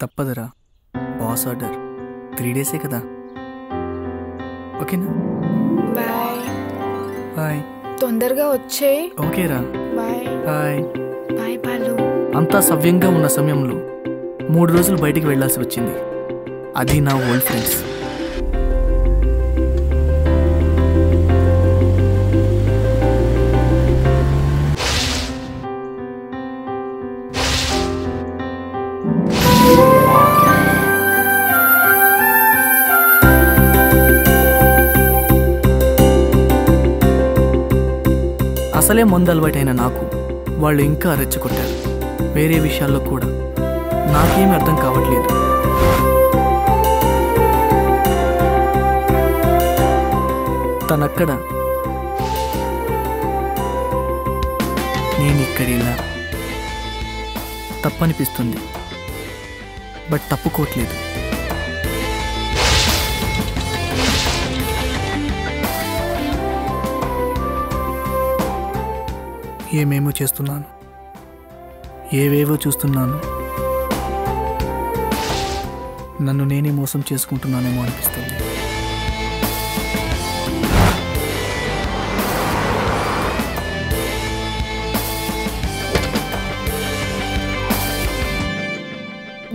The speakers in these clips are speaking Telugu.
తప్పదరా బాస్ ఆర్డర్ 3 డేసే కదా. ఓకేనా? బాయ్ బాయ్, తొందరగా వచ్చేయ్. ఓకేరా, బాయ్ బాయ్ బాయ్ బాలు. అంతా సవ్యంగా ఉన్న సమయంలో 3 రోజులు బయటికి వెళ్ళాల్సి వచ్చింది. అది నా ఓల్డ్ ఫ్రెండ్స్. అసలే మందు అలవాటైన నాకు వాళ్ళు ఇంకా రెచ్చగొట్టారు. వేరే విషయాల్లో కూడా నాకేమీ అర్థం కావట్లేదు. తనక్కడ, నేను ఇక్కడ. ఇలా తప్పనిపిస్తుంది, బట్ తప్పుకోవట్లేదు. ఏమేమో చేస్తున్నాను, ఏవేవో చూస్తున్నాను, నన్ను నేనే మోసం చేసుకుంటున్నానేమో అనిపిస్తుంది.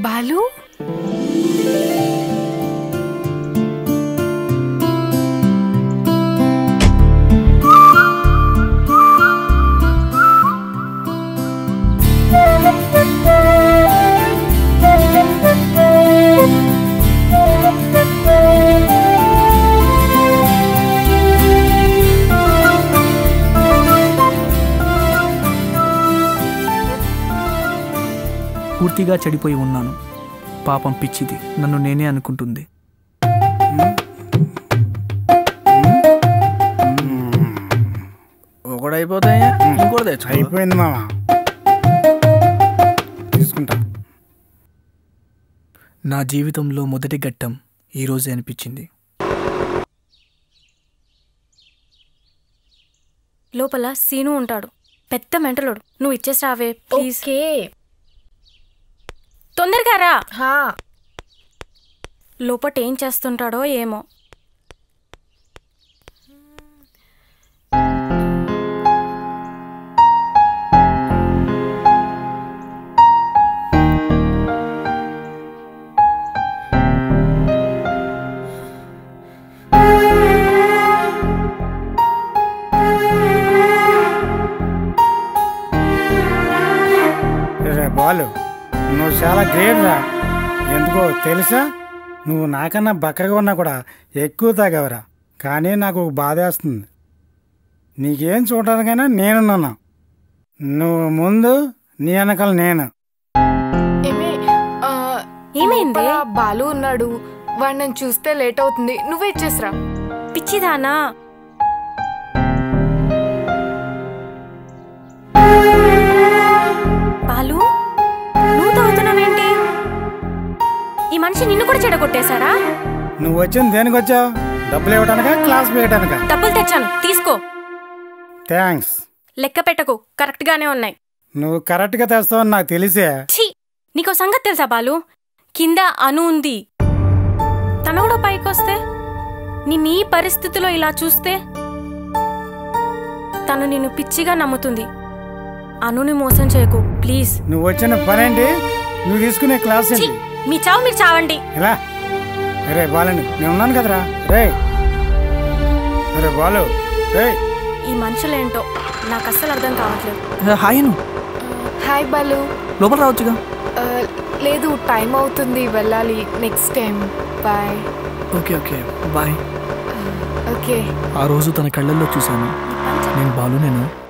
బాలు, పూర్తిగా చెడిపోయి ఉన్నాను. పాపం పిచ్చిది, నన్ను నేనే అనుకుంటుంది. ఒకడైపోతాయి, ఇంకోటి అయిపోయింది మామా. తీసుకుంటా. నా జీవితంలో మొదటి ఘట్టం ఈరోజే అనిపించింది. లోపల సీను ఉంటాడు, పెద్ద మెంటలోడు. నువ్వు ఇచ్చేసి రావే ప్లీజ్. తొందరగా రా. లోపట ఏం చేస్తుంటాడో ఏమో. బాలు, నువ్వు చాలా గ్రేట్ రా. ఎందుకో తెలుసా, నువ్వు నాకన్నా బక్కగా ఉన్నా కూడా ఎక్కువ తాగవరా. కానీ నాకు ఒక బాధ వేస్తుంది. నీకేం చూడడానికైనా నేనున్నాను, నువ్వు ముందు, నీ వెనకాల నేను. ఏమైంది? బాలు ఉన్నాడు, వాడు నన్ను చూస్తే లేట్ అవుతుంది, నువ్వే ఇచ్చేసిరా. పిచ్చిదానా, బాలు నువ్వు తాగుతున్నావేంటి? ఈ మనిషి నిన్ను కూడా చెడగొట్టేశాడా? నువ్వు వచ్చింది దేనికొచ్చావు? డబ్బులు ఇవ్వడానికా, క్లాస్ వేయడానికా? డబ్బులు తెచ్చాను, తీసుకో. థ్యాంక్స్. లెక్క పెట్టకు, కరెక్ట్ గానే ఉన్నాయి. నువ్వు కరెక్ట్ గా తెస్తావు నాకు తెలిసే. నీకో సంగతి తెలుసా బాలు, కింద అను ఉంది. తనోడు పైకొస్తే, నిన్ను ఈ పరిస్థితిలో ఇలా చూస్తే తను నిన్ను పిచ్చిగా నమ్ముతుంది. అనుని మోసం చేయకు ప్లీజ్. నువ్వు వచ్చిన పనేంటి, నువ్వు తీసుకునే క్లాస్ ఏంటి? మీ చావు మీరు చావండి. ఎలా రే బాలని, నేను ఉన్నాను కదరా. రే రే బాలు, రే ఈ మనుషులేంటో నాకు అస్సలు అర్థం కావట్లేదు. హాయ్ ను. హాయ్ బాలు, లోపల రావచ్చుగా. లేదు, టైం అవుతుంది, వెళ్ళాలి. Next time. Bye. Okay okay bye. Okay. ఆ రోజు తన కళ్ళల్లో చూశాను, నేను బాలునేనా